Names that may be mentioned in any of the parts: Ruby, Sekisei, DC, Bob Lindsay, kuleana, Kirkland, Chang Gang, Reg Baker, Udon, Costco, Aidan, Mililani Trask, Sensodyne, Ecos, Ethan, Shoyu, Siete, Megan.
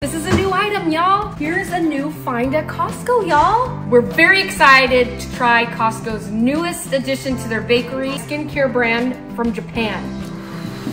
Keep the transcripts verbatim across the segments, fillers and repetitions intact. This is a new item, y'all. Here's a new find at Costco, y'all. We're very excited to try Costco's newest addition to their bakery skincare brand from Japan.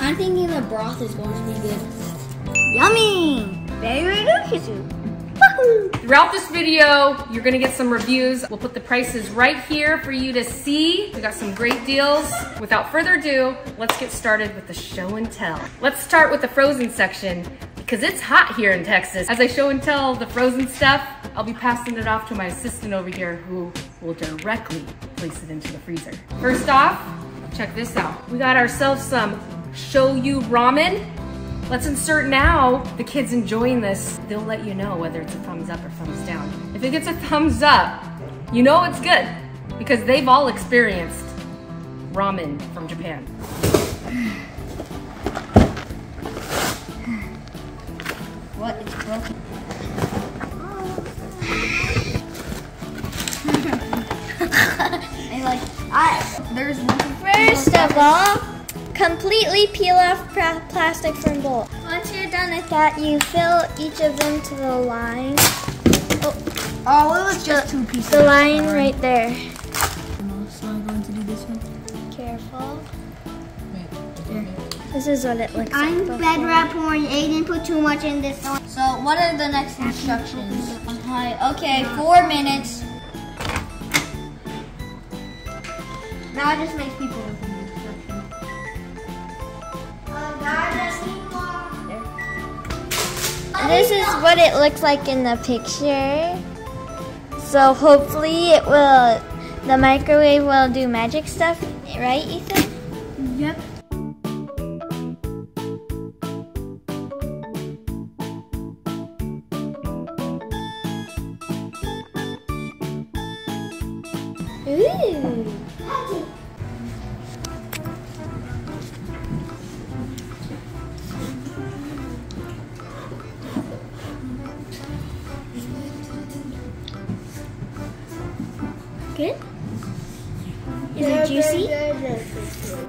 I'm thinking the broth is going to be good. Yummy! Very delicious. Throughout this video, you're gonna get some reviews. We'll put the prices right here for you to see. We got some great deals. Without further ado, let's get started with the show and tell. Let's start with the frozen section, because it's hot here in Texas. As I show and tell the frozen stuff, I'll be passing it off to my assistant over here who will directly place it into the freezer. First off, check this out. We got ourselves some shoyu ramen. Let's insert now. The kids enjoying this, they'll let you know whether it's a thumbs up or thumbs down. If it gets a thumbs up, you know it's good because they've all experienced ramen from Japan. What? It's broken. And like, I, there's first of all, completely peel off plastic from bowl. Once you're done with that, you fill each of them to the line. Oh, oh it was just two pieces. The line right there. I'm also going to do this one. Careful. This is what it looks like. I'm bed wrapping when you didn't put too much in this one. So what are the next instructions? Okay, four minutes. Now it just makes people listen to instructions. This is what it looks like in the picture. So hopefully it will, the microwave will do magic stuff, right, Ethan? Yep. Ooh. Good? Is it juicy?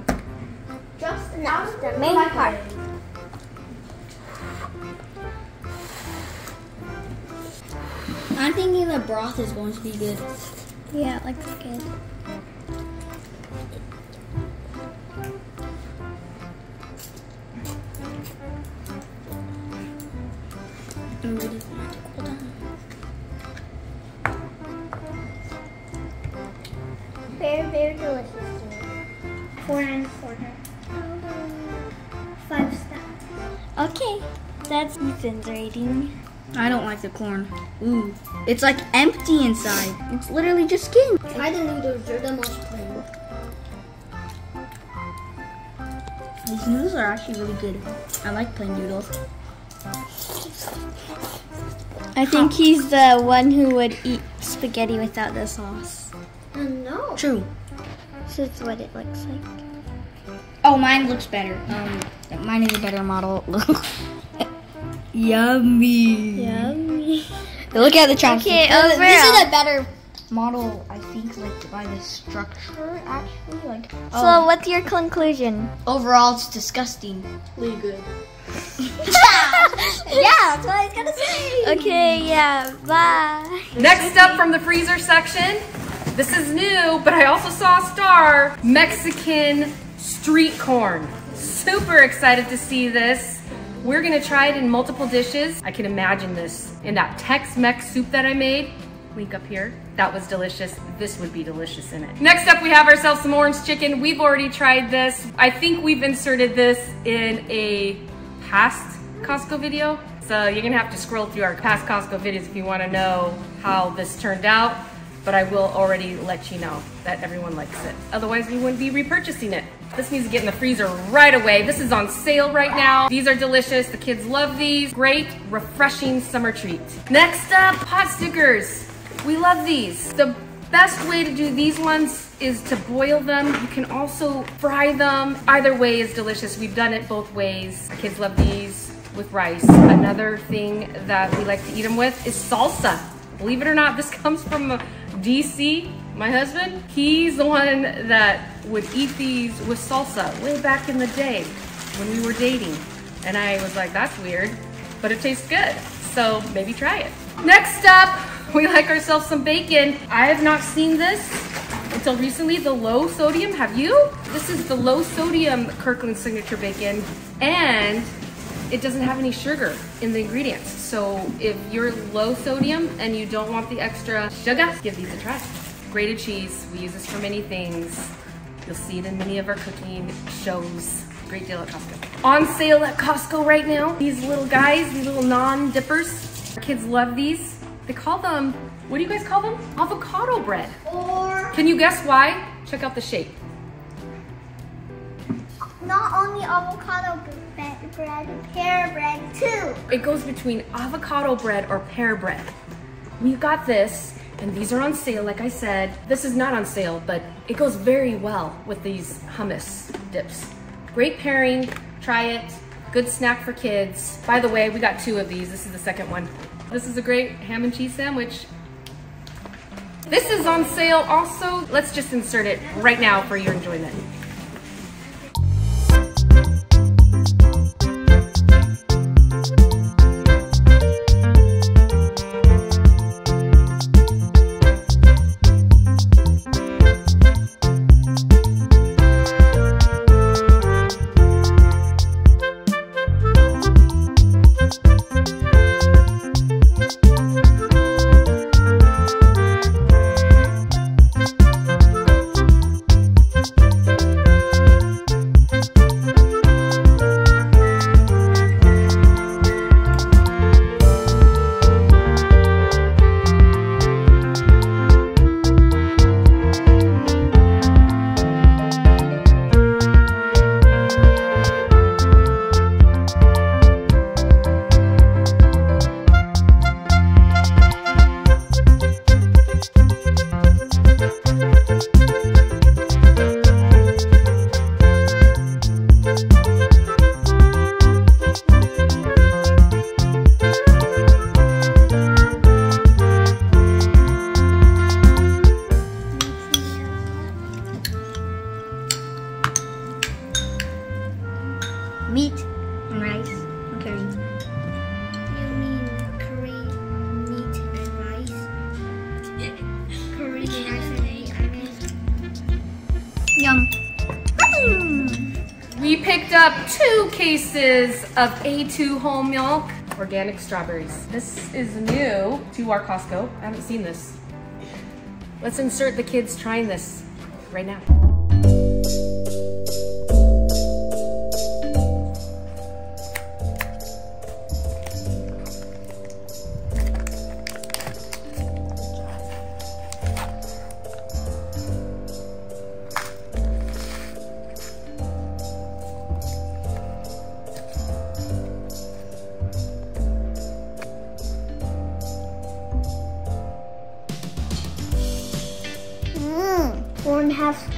Just enough. The main part. I'm thinking the broth is going to be good. Yeah, it looks good. I'm ready for it to cool down. Very, very delicious. Four and a quarter. Five stars. Okay, that's Ethan's rating. I don't like the corn. Ooh, it's like empty inside. It's literally just skin. Try the noodles, they're the most plain. These noodles are actually really good. I like plain noodles. I think he's the one who would eat spaghetti without the sauce. Uh, no. True. This is what it looks like. Oh, mine looks better. Um, mine is a better model. Yummy. Yummy. Look at the chunks. Okay, overall. This is a better model, I think, like by the structure, actually. Like. So, oh. What's your conclusion? Overall, it's disgustingly good. Yeah, that's what I was gonna say. Okay, yeah, bye. Next up from the freezer section, this is new, but I also saw a star, Mexican street corn. Super excited to see this. We're gonna try it in multiple dishes. I can imagine this in that Tex-Mex soup that I made, link up here. That was delicious. This would be delicious in it. Next up, we have ourselves some orange chicken. We've already tried this. I think we've inserted this in a past Costco video. So you're gonna have to scroll through our past Costco videos if you wanna know how this turned out, but I will already let you know that everyone likes it. Otherwise, we wouldn't be repurchasing it. This needs to get in the freezer right away. This is on sale right now. These are delicious. The kids love these. Great, refreshing summer treat. Next up, pot stickers. We love these. The best way to do these ones is to boil them. You can also fry them. Either way is delicious. We've done it both ways. Our kids love these with rice. Another thing that we like to eat them with is salsa. Believe it or not, this comes from D C. My husband, he's the one that would eat these with salsa way back in the day when we were dating. And I was like, that's weird, but it tastes good. So maybe try it. Next up, we like ourselves some bacon. I have not seen this until recently, the low sodium. Have you? This is the low sodium Kirkland signature bacon, and it doesn't have any sugar in the ingredients. So if you're low sodium and you don't want the extra sugar, give these a try. Grated cheese, we use this for many things. You'll see it in many of our cooking shows. Great deal at Costco. On sale at Costco right now. These little guys, these little non-dippers. Our kids love these. They call them, what do you guys call them? Avocado bread. Or... Can you guess why? Check out the shape. Not only avocado bread, pear bread too. It goes between avocado bread or pear bread. We've got this. And these are on sale, like I said. This is not on sale, but it goes very well with these hummus dips. Great pairing, try it. Good snack for kids. By the way, we got two of these. This is the second one. This is a great ham and cheese sandwich. This is on sale also. Let's just insert it right now for your enjoyment. We picked up two cases of A two whole milk, organic strawberries. This is new to our Costco. I haven't seen this. Let's insert the kids trying this right now.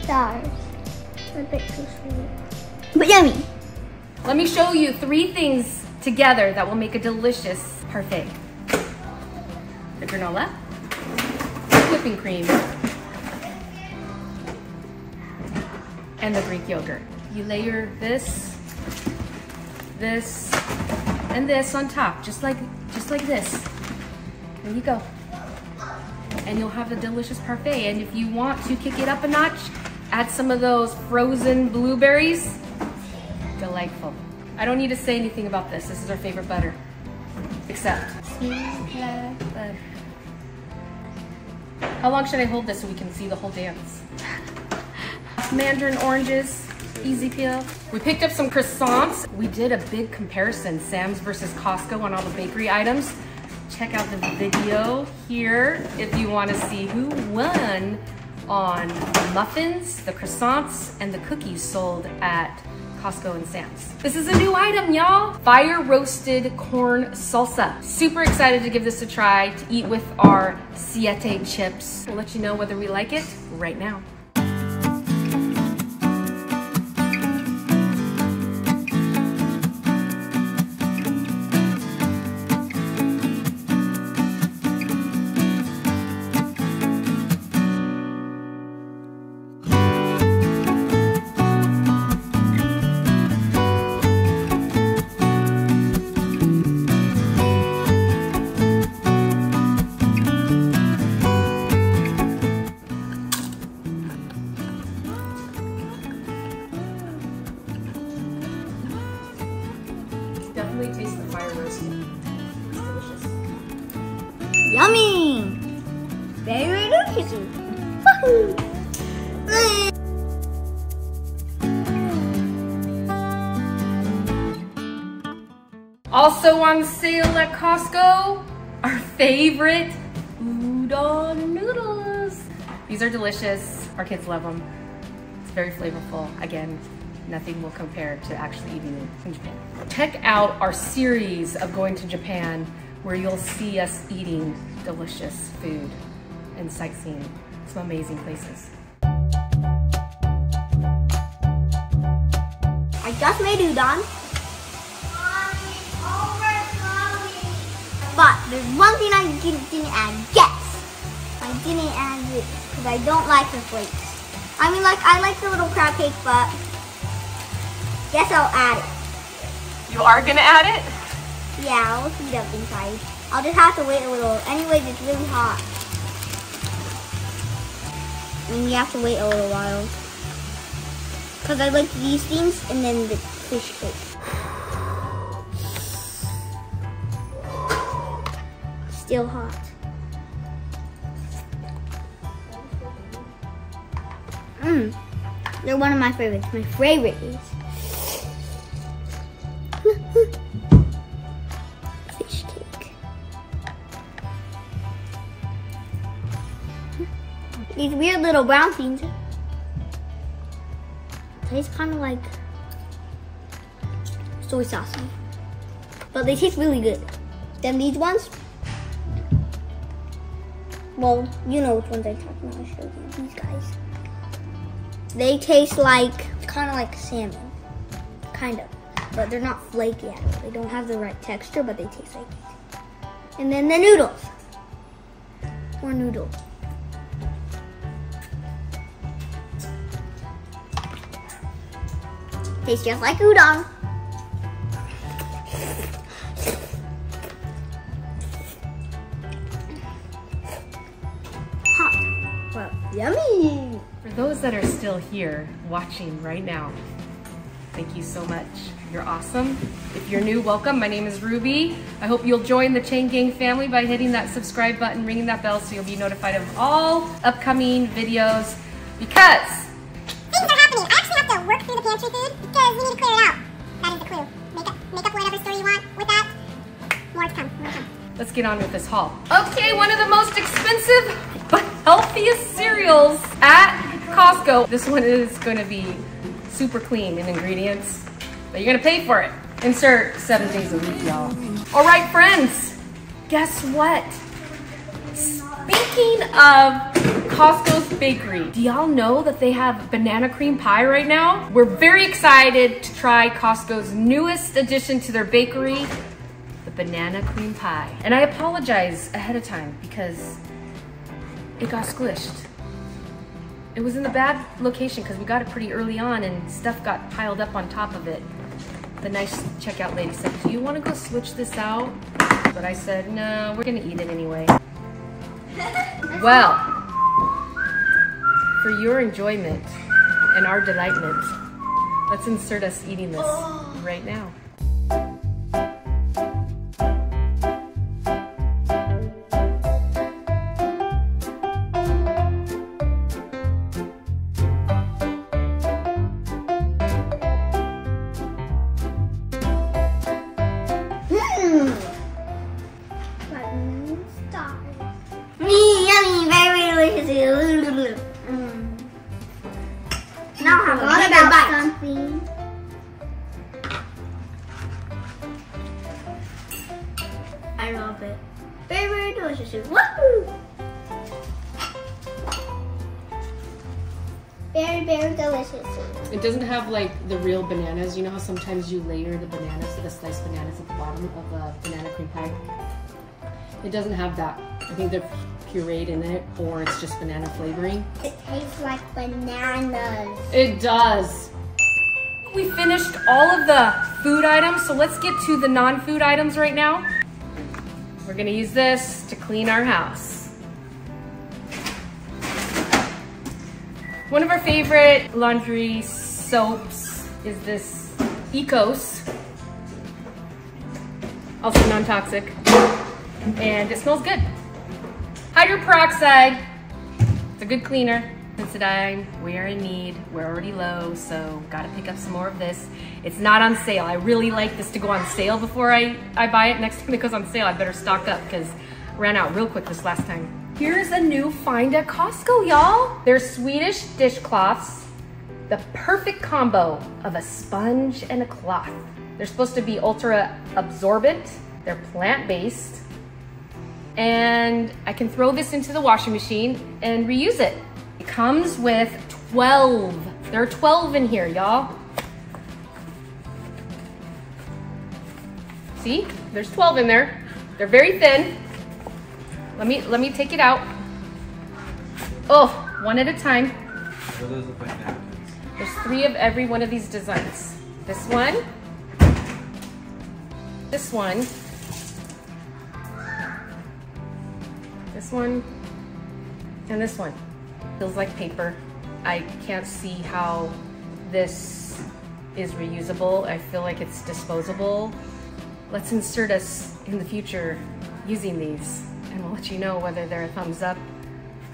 Stars. A bit too sweet. But yummy. Let me show you three things together that will make a delicious parfait. The granola, whipping cream, and the Greek yogurt. You layer this, this, and this on top, just like just like this. There you go. And you'll have a delicious parfait. And if you want to kick it up a notch, add some of those frozen blueberries. Delightful. I don't need to say anything about this. This is our favorite butter. Except. How long should I hold this so we can see the whole dance? Mandarin oranges, easy peel. We picked up some croissants. We did a big comparison, Sam's versus Costco on all the bakery items. Check out the video here if you want to see who won on the muffins, the croissants, and the cookies sold at Costco and Sam's. This is a new item, y'all. Fire roasted corn salsa. Super excited to give this a try to eat with our Siete chips. We'll let you know whether we like it right now. Yummy! Very delicious! Woohoo! Mm. Also on sale at Costco, our favorite udon noodles. These are delicious. Our kids love them. It's very flavorful. Again, nothing will compare to actually eating them in Japan. Check out our series of going to Japan, where you'll see us eating delicious food and sightseeing some amazing places. I just made udon. But there's one thing I didn't, didn't add. Yes! I didn't add it because I don't like the flakes. I mean, like, I like the little crab cake, but guess I'll add it. You are gonna add it? Yeah, I'll heat up inside. I'll just have to wait a little. Anyways, it's really hot. And you have to wait a little while. Because I like these things and then the fish cake. Still hot. Mmm. They're one of my favorites. My favorite is fish cake. These weird little brown things taste kind of like soy sauce, but they taste really good. Then these ones, well, you know which ones I'm talking about. I'll show you these guys. They taste like, kind of like salmon, kind of, but they're not flaky at all. They don't have the right texture, but they taste like it. And then the noodles, or noodle. Tastes just like udon. Hot, well, yummy. For those that are still here watching right now, thank you so much. You're awesome. If you're new, welcome. My name is Ruby. I hope you'll join the Chang Gang family by hitting that subscribe button, ringing that bell, so you'll be notified of all upcoming videos, because things are happening. I actually have to work through the pantry food because we need to clear it out. That is the clue. Make up, make up whatever story you want with that. More to come, more to come. Let's get on with this haul. Okay, one of the most expensive but healthiest cereals at Costco. This one is gonna be super clean in ingredients, but you're gonna pay for it. Insert seven days a week, y'all. All right, friends, guess what? Speaking of Costco's bakery, do y'all know that they have banana cream pie right now? We're very excited to try Costco's newest addition to their bakery, the banana cream pie. And I apologize ahead of time because it got squished. It was in the bad location because we got it pretty early on and stuff got piled up on top of it. The nice checkout lady said, "Do you want to go switch this out?" But I said, "No, we're gonna eat it anyway." Well, for your enjoyment and our delightment, let's insert us eating this right now. I love it. Very, very delicious. Woohoo! Very, very delicious. It doesn't have like the real bananas. You know how sometimes you layer the bananas, the sliced bananas at the bottom of a banana cream pie? It doesn't have that. I think they're pureed in it, or it's just banana flavoring. It tastes like bananas. It does. We finished all of the food items, so let's get to the non-food items right now. We're gonna use this to clean our house. One of our favorite laundry soaps is this Ecos, also non-toxic, and it smells good. Hydrogen peroxide. It's a good cleaner. Sensodyne, we are in need. We're already low, so gotta pick up some more of this. It's not on sale. I really like this to go on sale before I, I buy it. Next time it goes on sale, I better stock up because I ran out real quick this last time. Here's a new find at Costco, y'all. They're Swedish dishcloths. The perfect combo of a sponge and a cloth. They're supposed to be ultra absorbent. They're plant-based. And I can throw this into the washing machine and reuse it. It comes with twelve. There are twelve in here, y'all. See, there's twelve in there. They're very thin. Let me, let me take it out. Oh, one at a time. What does it look like now? There's three of every one of these designs. This one, this one, this one, and this one. Feels like paper. I can't see how this is reusable. I feel like it's disposable. Let's insert us in the future using these, and we'll let you know whether they're a thumbs up,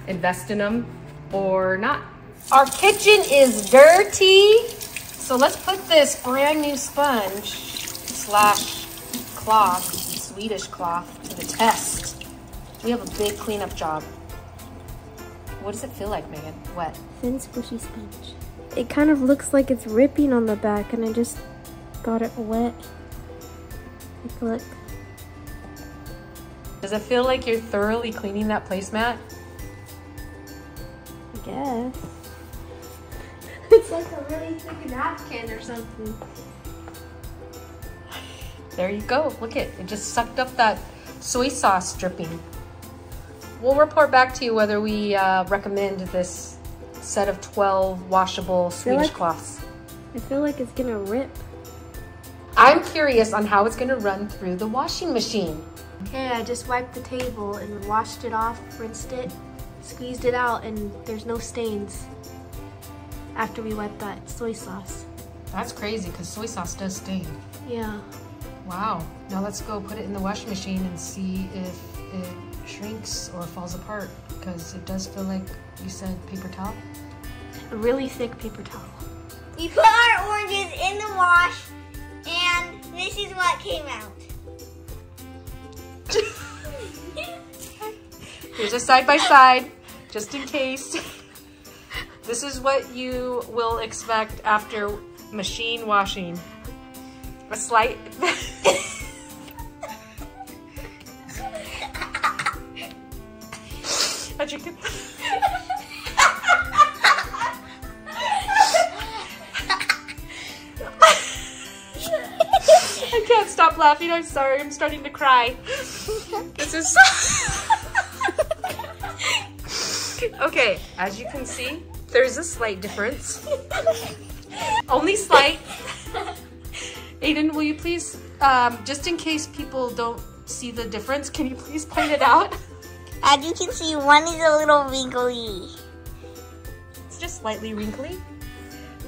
invest in them, or not. Our kitchen is dirty. So let's put this brand new sponge slash cloth, Swedish cloth, to the test. We have a big cleanup job. What does it feel like, Megan? What? Thin, squishy sponge. It kind of looks like it's ripping on the back, and I just got it wet. Like, look. Does it feel like you're thoroughly cleaning that placemat? I guess. It's like a really thick napkin or something. There you go. Look it. It just sucked up that soy sauce dripping. We'll report back to you whether we uh, recommend this set of twelve washable Swedish like, cloths. I feel like it's gonna rip. I'm curious on how it's gonna run through the washing machine. Okay, I just wiped the table and washed it off, rinsed it, squeezed it out, and there's no stains after we wiped that soy sauce. That's crazy, because soy sauce does stain. Yeah. Wow. Now let's go put it in the washing machine and see if it shrinks or falls apart, because it does feel like, you said, paper towel? A really thick paper towel. We put our oranges in the wash, and this is what came out. Here's a side-by-side, just in case. This is what you will expect after machine washing. A slight... How'd you get I can't stop laughing. I'm sorry. I'm starting to cry. This is... Okay, as you can see, there's a slight difference. Only slight. Aiden, will you please, um, just in case people don't see the difference, can you please point it out? As you can see, one is a little wrinkly. It's just slightly wrinkly,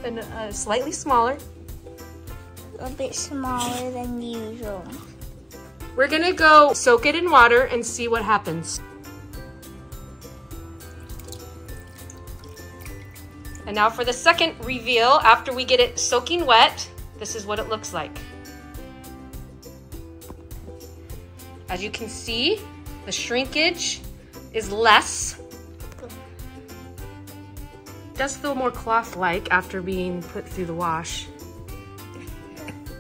and uh, slightly smaller. A bit smaller than usual. We're gonna go soak it in water and see what happens. And now for the second reveal, after we get it soaking wet, this is what it looks like. As you can see, the shrinkage is less. It does feel more cloth-like after being put through the wash.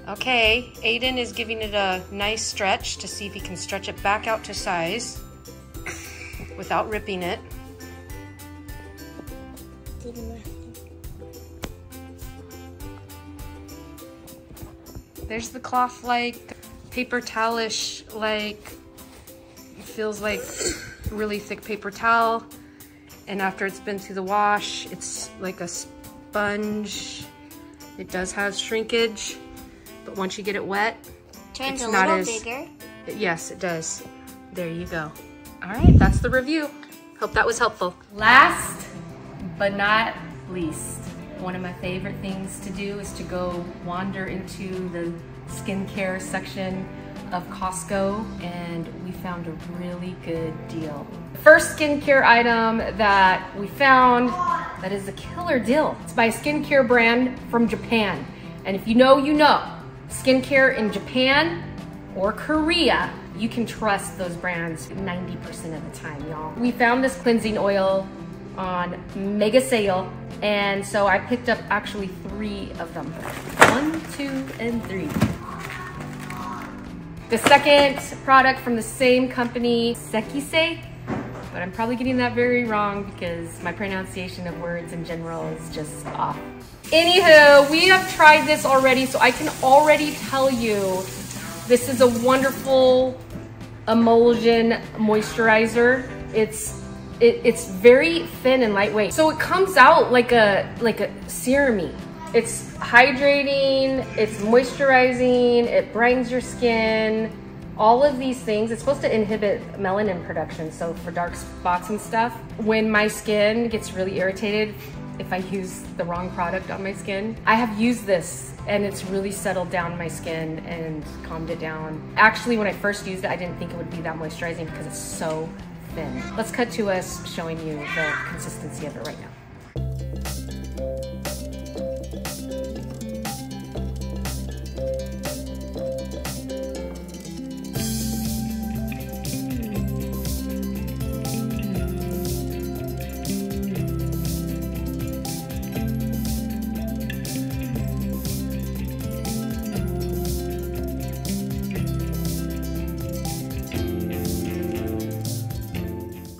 Okay, Aiden is giving it a nice stretch to see if he can stretch it back out to size without ripping it. There's the cloth-like, paper towel-ish, like, feels like really thick paper towel. And after it's been through the wash, it's like a sponge. It does have shrinkage, but once you get it wet, turns it's a not little as, bigger. Yes, it does. There you go. All right, that's the review. Hope that was helpful. Last but not least, one of my favorite things to do is to go wander into the skincare section of Costco, and we found found a really good deal. First skincare item that we found that is a killer deal. It's by a skincare brand from Japan. And if you know, you know. Skincare in Japan or Korea, you can trust those brands ninety percent of the time, y'all. We found this cleansing oil on mega sale, and so I picked up actually three of them. One, two, and three. The second product from the same company, Sekisei, but I'm probably getting that very wrong because my pronunciation of words in general is just off. Anywho, we have tried this already, so I can already tell you this is a wonderful emulsion moisturizer. It's it, it's very thin and lightweight, so it comes out like a like a serum-y. It's hydrating, it's moisturizing, it brightens your skin, all of these things. It's supposed to inhibit melanin production, so for dark spots and stuff. When my skin gets really irritated, if I use the wrong product on my skin. I have used this and it's really settled down my skin and calmed it down. Actually, when I first used it, I didn't think it would be that moisturizing because it's so thin. Let's cut to us showing you the consistency of it right now.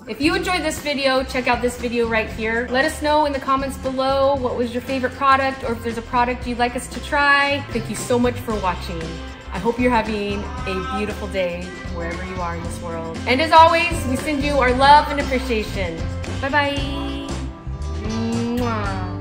If you enjoyed this video, check out this video right here. Let us know in the comments below what was your favorite product, or if there's a product you'd like us to try. Thank you so much for watching. I hope you're having a beautiful day wherever you are in this world. And as always, we send you our love and appreciation. Bye-bye. Mwah.